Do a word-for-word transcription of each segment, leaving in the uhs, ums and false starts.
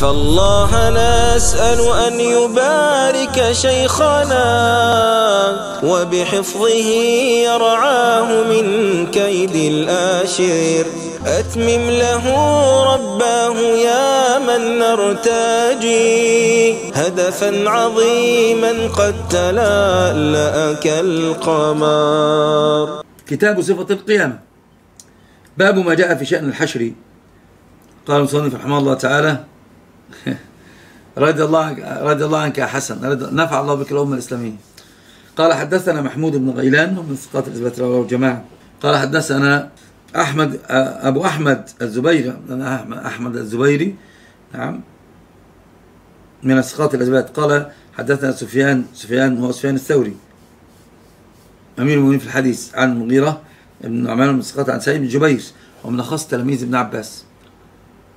فالله نسأل أن يبارك شيخنا وبحفظه يرعاه من كيد الآشر. أتمم له رباه يا من نرتجي هدفا عظيما قد تلألأ كالقمر. كتاب صفة القيامة، باب ما جاء في شأن الحشر. قال المصنف رحمه الله تعالى: رضي الله رضي الله عنك يا حسن، نفع الله بك الأمة الإسلامية. قال: حدثنا محمود بن غيلان ومن ثقات الإثبات رواه الجماعة. قال: حدثنا أحمد أبو أحمد الزبيري أحمد الزبيري نعم من ثقات الإثبات. قال: حدثنا سفيان سفيان هو سفيان الثوري أمير المؤمنين في الحديث عن المغيرة بن نعمان بن ثقات عن سعيد بن جبير ومن أخص تلاميذ ابن عباس.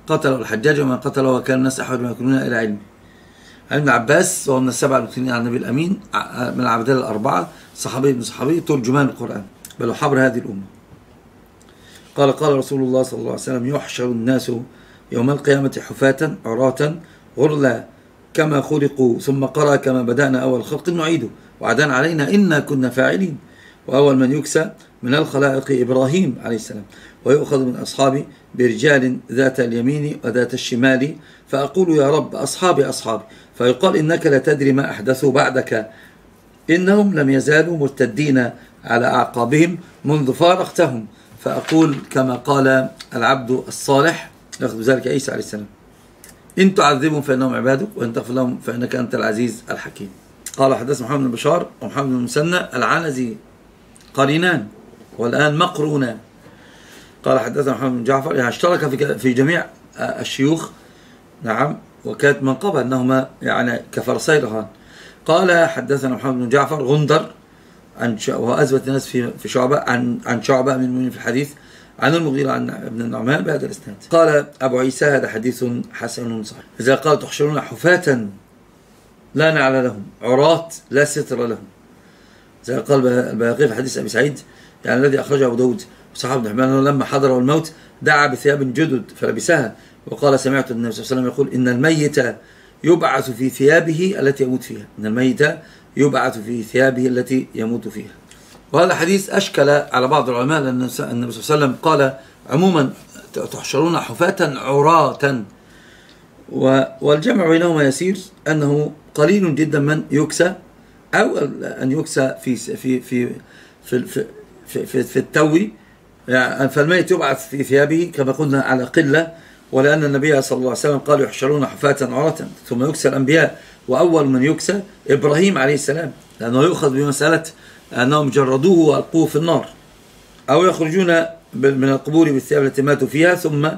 قتله الحجاج ومن قتله وكان الناس أحوج ما يكونون إلى علمه. ابن عباس وهو من السبعة المثنين على النبي الأمين من العبدين الأربعة، صحابي ابن صحابي، ترجمان القرآن، بل حبر هذه الأمة. قال: قال رسول الله صلى الله عليه وسلم: يحشر الناس يوم القيامة حفاة عراة غرلا كما خلقوا، ثم قرأ: كما بدأنا أول خلق نعيده وعدا علينا إنا كنا فاعلين. وأول من يكسى من الخلائق إبراهيم عليه السلام، ويؤخذ من أصحابي برجال ذات اليمين وذات الشمال، فأقول: يا رب أصحابي أصحابي، فيقال: إنك لا تدري ما أحدثوا بعدك، إنهم لم يزالوا مرتدين على أعقابهم منذ فارقتهم. فأقول كما قال العبد الصالح، يأخذ بذلك عيسى عليه السلام: إن تعذبهم فإنهم عبادك، وإن تغفر لهم فإنك أنت العزيز الحكيم. قال: حدثنا محمد بن بشار ومحمد بن المثنى العنزي قرينان والآن مقرونا. قال: حدثنا محمد بن جعفر، يعني اشترك في في جميع الشيوخ نعم، وكانت منقبة انهما يعني كفرسي رهان. قال: حدثنا محمد بن جعفر غندر عن وهو اثبت الناس في في شعبة عن عن شعبة من المؤمنين في الحديث عن المغيرة عن ابن النعمان بهذا الاسناد. قال ابو عيسى: هذا حديث حسن صحيح. اذا قال: تحشرون حفاة لا نعل لهم، عراة لا ستر لهم، زي قال البيهقي في حديث ابي سعيد يعني الذي اخرجه ابو داود وصحابه النعمان: لما حضره الموت دعا بثياب جدد فلبسها، وقال: سمعت النبي صلى الله عليه وسلم يقول: ان الميت يبعث في ثيابه التي يموت فيها، ان الميت يبعث في ثيابه التي يموت فيها. وهذا حديث اشكل على بعض العلماء، لان النبي صلى الله عليه وسلم قال عموما: تحشرون حفاة عراة، والجمع بينهما يسير، انه قليل جدا من يكسى أو أن يكسى في في في في في, في, في التوي، يعني فالميت يبعث في ثيابه كما قلنا على قلة، ولأن النبي صلى الله عليه وسلم قال: يحشرون حفاة عراة، ثم يكسى الأنبياء، وأول من يكسى إبراهيم عليه السلام، لأنه يؤخذ بمسألة أنهم جردوه وألقوه في النار، أو يخرجون من القبور بالثياب التي ماتوا فيها، ثم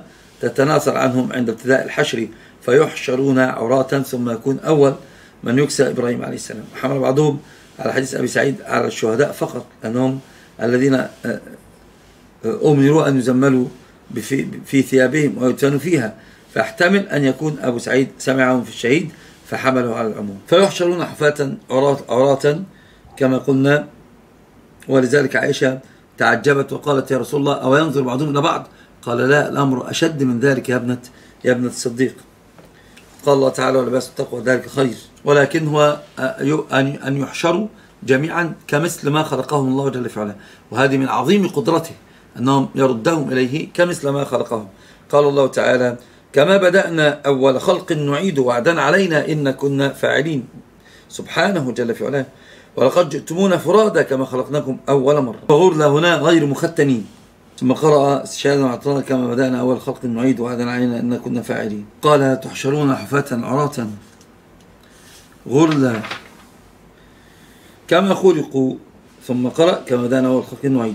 تتناثر عنهم عند ابتداء الحشر، فيحشرون عراة، ثم يكون أول من يكسى إبراهيم عليه السلام. وحمل بعضهم على حديث أبي سعيد على الشهداء فقط، أنهم الذين أمروا أن يزملوا في ثيابهم ويدفنوا فيها، فاحتمل أن يكون أبو سعيد سمعهم في الشهيد فحمله على العموم. فيحشرون حفاة عراة كما قلنا، ولذلك عائشة تعجبت وقالت: يا رسول الله، أو ينظر بعضهم إلى بعض؟ قال: لا، الأمر أشد من ذلك يا ابنة يا ابنة الصديق. قال الله تعالى: ولباس التقوى ذلك خير. ولكن هو أن يحشروا جميعا كمثل ما خلقهم الله جل في علاه، وهذه من عظيم قدرته أنهم يردهم إليه كمثل ما خلقهم. قال الله تعالى: كما بدأنا أول خلق نعيد وعدا علينا إن كنا فاعلين، سبحانه جل في علاه. ولقد جئتمونا فرادا كما خلقناكم أول مرة، وغرلا هنا غير مختنين. ثم قرأ شهادة وعطانا: كما بدأنا أول خلق نعيد وعدا علينا إن كنا فاعلين. قال: تحشرون حفاة عراة غرلا كما خلقوا، ثم قرأ: كما بدأنا أول خلق نعيد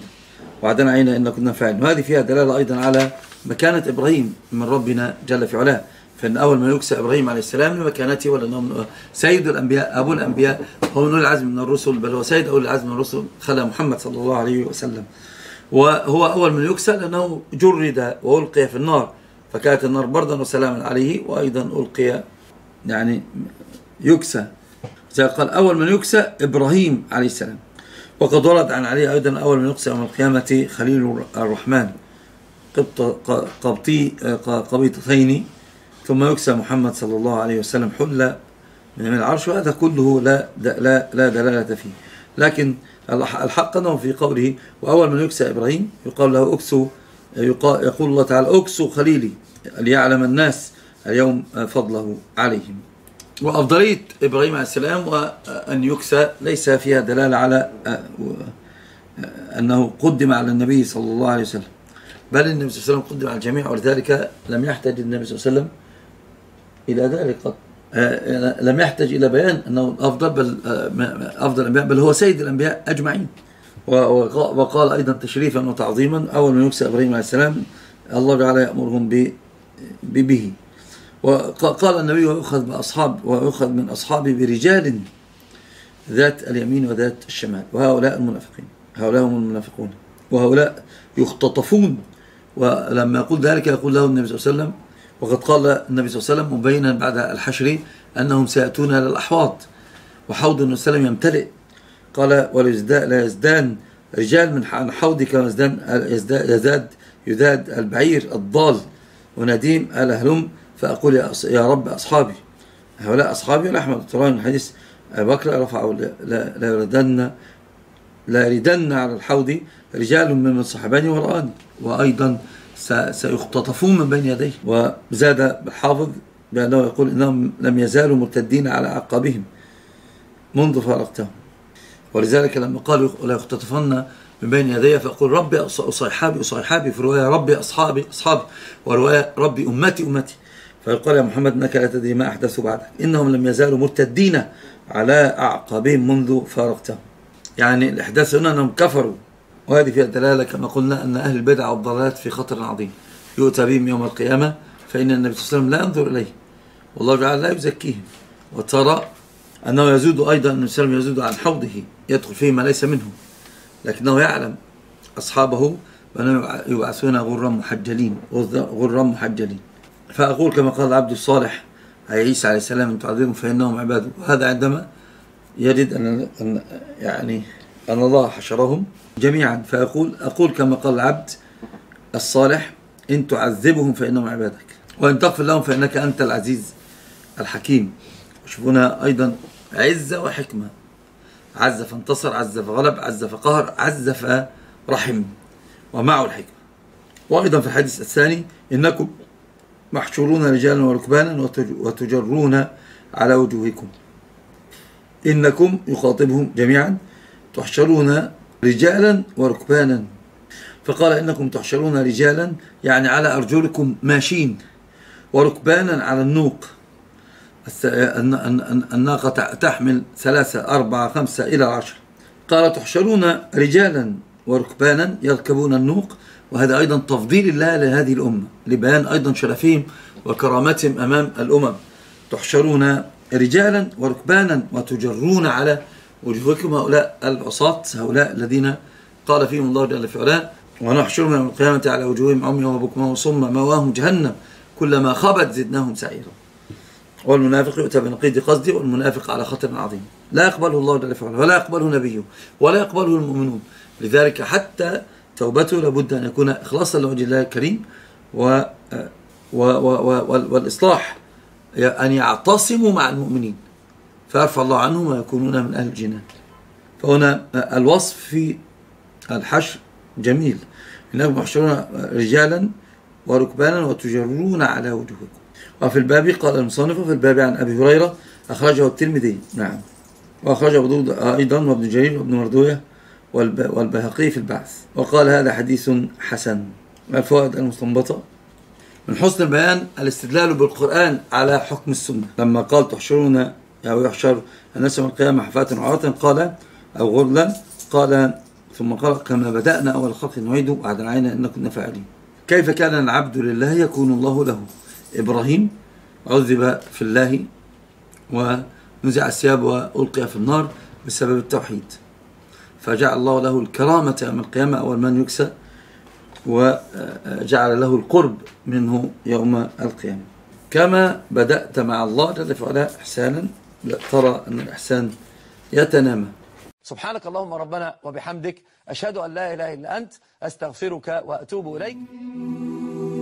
وعدا علينا إن كنا فاعلين. وهذه فيها دلالة أيضا على مكانة إبراهيم من ربنا جل في علاه، فإن أول ما يكسى إبراهيم عليه السلام لمكانته، ولأنه سيد الأنبياء أبو الأنبياء، هو من أولي العزم من الرسل، بل هو سيد أولي العزم من الرسل خلى محمد صلى الله عليه وسلم، وهو أول من يكسى لأنه جرد وألقي في النار، فكانت النار بردا وسلاما عليه، وأيضا ألقي يعني يكسى. قال: أول من يكسى إبراهيم عليه السلام. وقد ورد عن علي أيضا: أول من يكسى يوم القيامة خليل الرحمن قبطي قبيطتين ثم يكسى محمد صلى الله عليه وسلم حلة من العرش، وهذا كله لا لا لا دلالة فيه. لكن الحق أنه في قوله وأول من يكسى إبراهيم يقال له أكسو، يقول الله تعالى أكسو خليلي ليعلم الناس اليوم فضله عليهم. وأفضلية إبراهيم عليه السلام وأن يكسى ليس فيها دلالة على أنه قدم على النبي صلى الله عليه وسلم، بل النبي صلى الله عليه وسلم قدم على الجميع، ولذلك لم يحتج النبي صلى الله عليه وسلم إلى ذلك قط، لم يحتج إلى بيان أنه أفضل بل أفضل الأنبياء، بل هو سيد الأنبياء أجمعين. وقال أيضا تشريفا وتعظيما أول من يكسى إبراهيم عليه السلام الله تعالى يأمرهم به. وقال النبي ويؤخذ بأصحاب ويؤخذ من أصحابه برجال ذات اليمين وذات الشمال، وهؤلاء المنافقين، هؤلاء هم المنافقون، وهؤلاء يختطفون. ولما يقول ذلك يقول له النبي صلى الله عليه وسلم، وقد قال النبي صلى الله عليه وسلم مبينا بعد الحشر أنهم سيأتون إلى الأحواض وحوض النبي صلى الله عليه وسلم يمتلئ، قال ولا يزدان رجال من حوضك يزدان يزداد يزداد البعير الضال ونديم الهلم، فأقول يا رب أصحابي، هؤلاء أصحابي والأحمد ترى من حديث أبي بكر رفعوا لا يردن لا يردن على الحوض رجال من صاحباني ورآني، وأيضا سيختطفون من بين يديه. وزاد بالحافظ بأنه يقول إنهم لم يزالوا مرتدين على أعقابهم منذ فارقتهم، ولذلك لما قالوا لا يختطفن من بين يدي فأقول ربي أصحابي أصحابي، في رواية ربي أصحابي أصحابي، ورواية ربي أمتي أمتي. فقال يا محمد إنك لا تدري ما أحدث بعدك، إنهم لم يزالوا مرتدين على أعقابهم منذ فارقتهم، يعني الإحداث هنا أنهم كفروا. وهذه فيها دلالة كما قلنا أن أهل البدع والضلالات في خطر عظيم يؤتى بهم يوم القيامة، فإن النبي صلى الله عليه وسلم لا ينظر إليه والله تعالى لا يزكيهم. وترى أنه يزود أيضا النبي صلى الله عليه وسلم يزود عن حوضه يدخل فيه ما ليس منه، لكنه يعلم أصحابه بأنهم يبعثون غرا محجلين غرا محجلين. فأقول كما قال العبد الصالح أي عيسى عليه السلام أن تعذبهم فإنهم عباده، وهذا عندما يجد أن يعني أن الله حشرهم جميعا، فأقول أقول كما قال العبد الصالح إن تعذبهم فإنهم عبادك وإن تغفر لهم فإنك أنت العزيز الحكيم. وشوفونا أيضا عزة وحكمة، عز فانتصر، عز فغلب، عز فقهر، عز فرحم، ومعه الحكمة. وأيضا في الحديث الثاني إنكم محشورون رجالا وركبانا وتجرون على وجوهكم، إنكم يخاطبهم جميعا تحشرون رجالا وركبانا، فقال إنكم تحشرون رجالا يعني على أرجلكم ماشين، وركبانا على النوق، الناقة تحمل ثلاثة أربعة خمسة إلى عشر، قال تحشرون رجالا وركبانا يركبون النوق. وهذا أيضا تفضيل الله لهذه الأمة لبيان أيضا شرفهم وكرامتهم أمام الأمم. تحشرون رجالا وركبانا وتجرون على وجوهكم، هؤلاء العصاة، هؤلاء الذين قال فيهم الله جل في علاه ونحشرهم يوم القيامة على وجوههم عميا وبكما وصما مواهم جهنم كلما خابت زدناهم سعيرا. والمنافق يؤتى بنقيض قصده، والمنافق على خطر عظيم لا يقبله الله جل في علاه ولا يقبله نبيه ولا يقبله المؤمنون، لذلك حتى توبته لابد أن يكون إخلاصا لوجه الله الكريم و... و... و... والإصلاح، أن يعتصموا مع المؤمنين فيرفع الله عنهم ويكونون من أهل الجنان. فهنا الوصف في الحشر جميل، إنكم محشرون رجالا وركبانا وتجرون على وجوهكم. وفي الباب قال المصنف في الباب عن أبي هريرة أخرجه الترمذي، نعم، وأخرجه داود أيضا وابن جرير وابن مردويه والبهقي في البعث، وقال هذا حديث حسن. الفوائد المستنبطة من حسن البيان الاستدلال بالقرآن على حكم السنة، لما قال تحشرون أو يحشر الناس يوم القيامة حفاة عراة قال أو غرلا، قال ثم قال كما بدأنا أول خلق نعيده وعدا علينا إن كنا فاعلين. كيف كان العبد لله يكون الله له؟ إبراهيم عذب في الله ونزع الثياب وألقي في النار بسبب التوحيد، فجعل الله له الكرامة يوم القيامة أول من يكسى، وجعل له القرب منه يوم القيامة. كما بدأت مع الله جل وعلا إحسانا، ترى أن الإحسان يتنامى. سبحانك اللهم ربنا وبحمدك، أشهد أن لا إله إلا أنت، أستغفرك وأتوب إليك.